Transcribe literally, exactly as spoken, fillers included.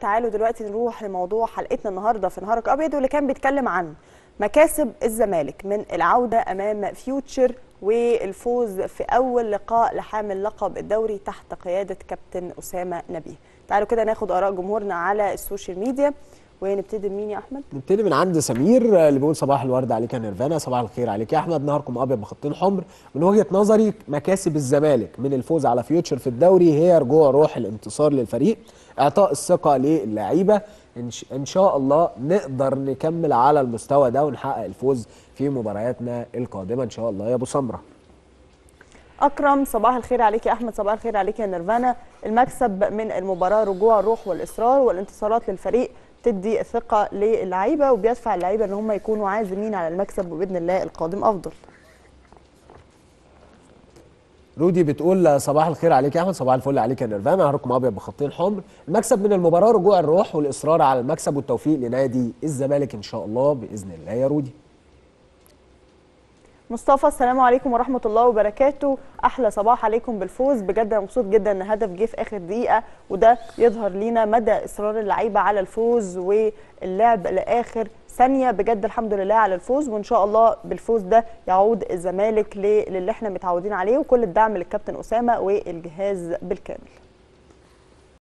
تعالوا دلوقتي نروح لموضوع حلقتنا النهارده في نهارك أبيض، واللي كان بيتكلم عن مكاسب الزمالك من العودة أمام فيوتشر والفوز في أول لقاء لحامل لقب الدوري تحت قيادة كابتن أسامة نبيه. تعالوا كده ناخد آراء جمهورنا على السوشيال ميديا، ونبتدي بمين يا أحمد؟ نبتدي من عند سمير اللي بيقول صباح الورد عليك يا نيرفانا، صباح الخير عليك يا أحمد، نهاركم أبيض بخطين حمر. من وجهة نظري مكاسب الزمالك من الفوز على فيوتشر في الدوري هي رجوع روح الانتصار للفريق، إعطاء الثقة للعيبة، إن شاء الله نقدر نكمل على المستوى ده ونحقق الفوز في مبارياتنا القادمة إن شاء الله يا أبو سمرة. أكرم صباح الخير عليك يا أحمد، صباح الخير عليك يا نيرفانا، المكسب من المباراة رجوع الروح والإصرار والانتصارات للفريق تدي ثقة للعيبة وبيدفع اللعيبة إن هم يكونوا عازمين على المكسب وبإذن الله القادم أفضل. رودي بتقول صباح الخير عليك يا احمد، صباح الفل عليك يا نيرفانا، نهاركم ابيض بخطين حمر. المكسب من المباراه رجوع الروح والاصرار على المكسب والتوفيق لنادي الزمالك ان شاء الله باذن الله يا رودي. مصطفى السلام عليكم ورحمه الله وبركاته، احلى صباح عليكم بالفوز، بجد مبسوط جدا ان هدف جه في اخر دقيقه وده يظهر لينا مدى اصرار اللعيبه على الفوز واللعب لاخر ثانيه، بجد الحمد لله على الفوز، وان شاء الله بالفوز ده يعود الزمالك للي احنا متعودين عليه، وكل الدعم للكابتن اسامه والجهاز بالكامل.